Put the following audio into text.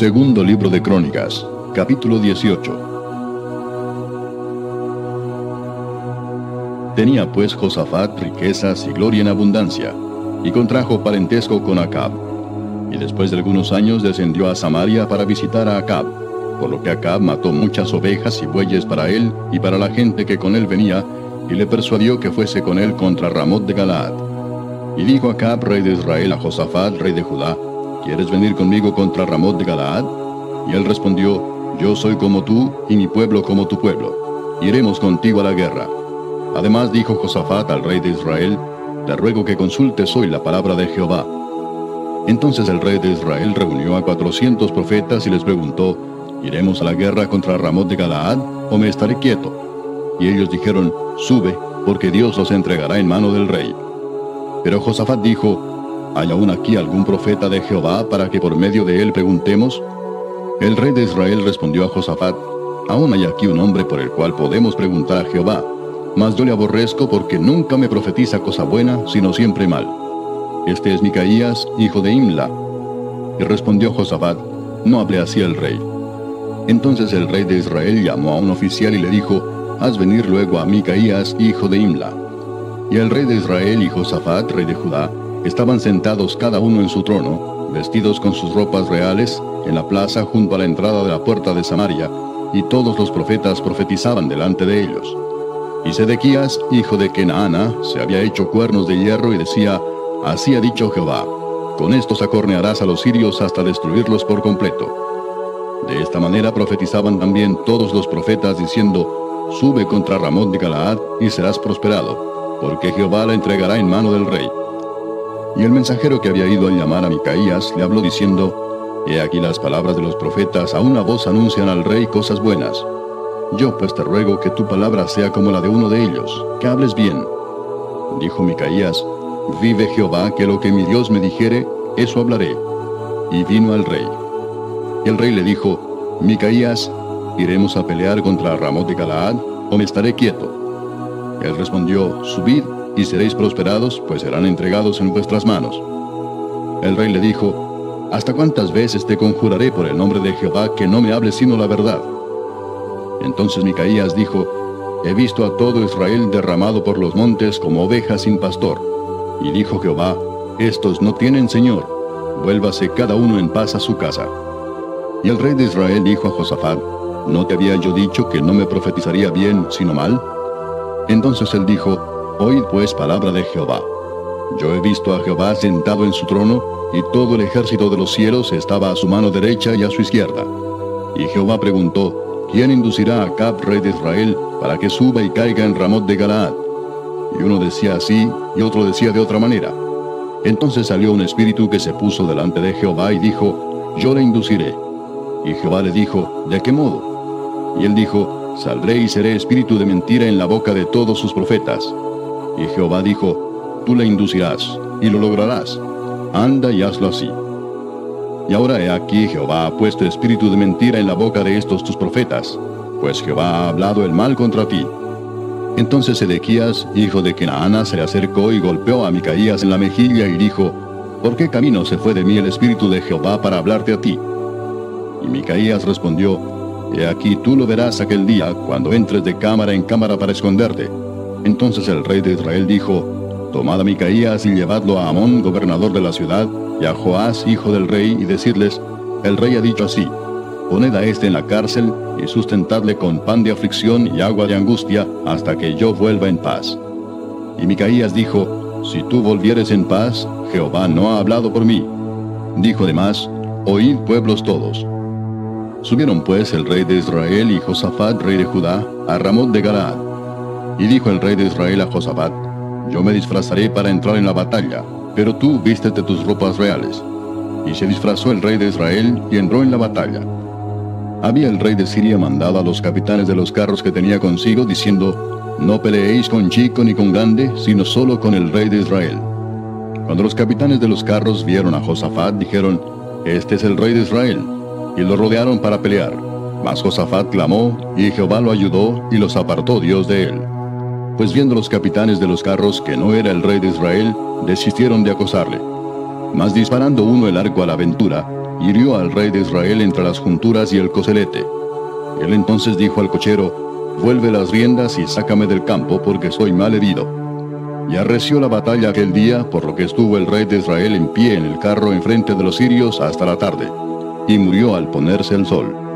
Segundo libro de Crónicas, capítulo 18. Tenía pues Josafat riquezas y gloria en abundancia, y contrajo parentesco con Acab. Y después de algunos años descendió a Samaria para visitar a Acab, por lo que Acab mató muchas ovejas y bueyes para él y para la gente que con él venía, y le persuadió que fuese con él contra Ramot de Galaad. Y dijo Acab, rey de Israel, a Josafat, rey de Judá: ¿Quieres venir conmigo contra Ramot de Galaad? Y él respondió: Yo soy como tú, y mi pueblo como tu pueblo. Iremos contigo a la guerra. Además dijo Josafat al rey de Israel: Te ruego que consultes hoy la palabra de Jehová. Entonces el rey de Israel reunió a 400 profetas y les preguntó: ¿Iremos a la guerra contra Ramot de Galaad, o me estaré quieto? Y ellos dijeron: Sube, porque Dios los entregará en mano del rey. Pero Josafat dijo: ¿Hay aún aquí algún profeta de Jehová para que por medio de él preguntemos? El rey de Israel respondió a Josafat: Aún hay aquí un hombre por el cual podemos preguntar a Jehová, mas yo le aborrezco porque nunca me profetiza cosa buena, sino siempre mal. Este es Micaías, hijo de Imla. Y respondió Josafat: No hable así el rey. Entonces el rey de Israel llamó a un oficial y le dijo: Haz venir luego a Micaías, hijo de Imla. Y el rey de Israel y Josafat, rey de Judá, estaban sentados cada uno en su trono, vestidos con sus ropas reales, en la plaza junto a la entrada de la puerta de Samaria, y todos los profetas profetizaban delante de ellos. Y Sedequías, hijo de Quenaana, se había hecho cuernos de hierro y decía: Así ha dicho Jehová, con estos acornearás a los sirios hasta destruirlos por completo. De esta manera profetizaban también todos los profetas diciendo: Sube contra Ramot de Galaad y serás prosperado, porque Jehová la entregará en mano del rey. Y el mensajero que había ido a llamar a Micaías le habló diciendo: He aquí las palabras de los profetas a una voz anuncian al rey cosas buenas. Yo pues te ruego que tu palabra sea como la de uno de ellos, que hables bien. Dijo Micaías: Vive Jehová, que lo que mi Dios me dijere, eso hablaré. Y vino al rey. Y el rey le dijo: Micaías, ¿iremos a pelear contra Ramot de Galaad, o me estaré quieto? Él respondió: Subid, y seréis prosperados, pues serán entregados en vuestras manos. El rey le dijo: ¿Hasta cuántas veces te conjuraré por el nombre de Jehová que no me hables sino la verdad? Entonces Micaías dijo: He visto a todo Israel derramado por los montes como ovejas sin pastor. Y dijo Jehová: Estos no tienen señor, vuélvase cada uno en paz a su casa. Y el rey de Israel dijo a Josafat: ¿No te había yo dicho que no me profetizaría bien sino mal? Entonces él dijo: Oíd pues palabra de Jehová. Yo he visto a Jehová sentado en su trono, y todo el ejército de los cielos estaba a su mano derecha y a su izquierda. Y Jehová preguntó: ¿Quién inducirá a Acab, rey de Israel, para que suba y caiga en Ramot de Galaad? Y uno decía así, y otro decía de otra manera. Entonces salió un espíritu que se puso delante de Jehová y dijo: Yo le induciré. Y Jehová le dijo: ¿De qué modo? Y él dijo: Saldré y seré espíritu de mentira en la boca de todos sus profetas. Y Jehová dijo: Tú le inducirás, y lo lograrás. Anda y hazlo así. Y ahora he aquí Jehová ha puesto espíritu de mentira en la boca de estos tus profetas, pues Jehová ha hablado el mal contra ti. Entonces Sedequías, hijo de Quenaana, se le acercó y golpeó a Micaías en la mejilla y dijo: ¿Por qué camino se fue de mí el espíritu de Jehová para hablarte a ti? Y Micaías respondió: He aquí tú lo verás aquel día, cuando entres de cámara en cámara para esconderte. Entonces el rey de Israel dijo: Tomad a Micaías y llevadlo a Amón, gobernador de la ciudad, y a Joás, hijo del rey, y decidles: El rey ha dicho así: Poned a este en la cárcel, y sustentadle con pan de aflicción y agua de angustia, hasta que yo vuelva en paz. Y Micaías dijo: Si tú volvieres en paz, Jehová no ha hablado por mí. Dijo además: Oíd, pueblos todos. Subieron pues el rey de Israel y Josafat, rey de Judá, a Ramot de Galaad. Y dijo el rey de Israel a Josafat: Yo me disfrazaré para entrar en la batalla, pero tú vístete tus ropas reales. Y se disfrazó el rey de Israel y entró en la batalla. Había el rey de Siria mandado a los capitanes de los carros que tenía consigo, diciendo: No peleéis con chico ni con grande, sino solo con el rey de Israel. Cuando los capitanes de los carros vieron a Josafat, dijeron: Este es el rey de Israel. Y lo rodearon para pelear. Mas Josafat clamó, y Jehová lo ayudó, y los apartó Dios de él. Pues viendo los capitanes de los carros que no era el rey de Israel, desistieron de acosarle. Mas disparando uno el arco a la aventura, hirió al rey de Israel entre las junturas y el coselete. Él entonces dijo al cochero, vuelve las riendas y sácame del campo porque estoy mal herido. Y arreció la batalla aquel día, por lo que estuvo el rey de Israel en pie en el carro enfrente de los sirios hasta la tarde, y murió al ponerse el sol.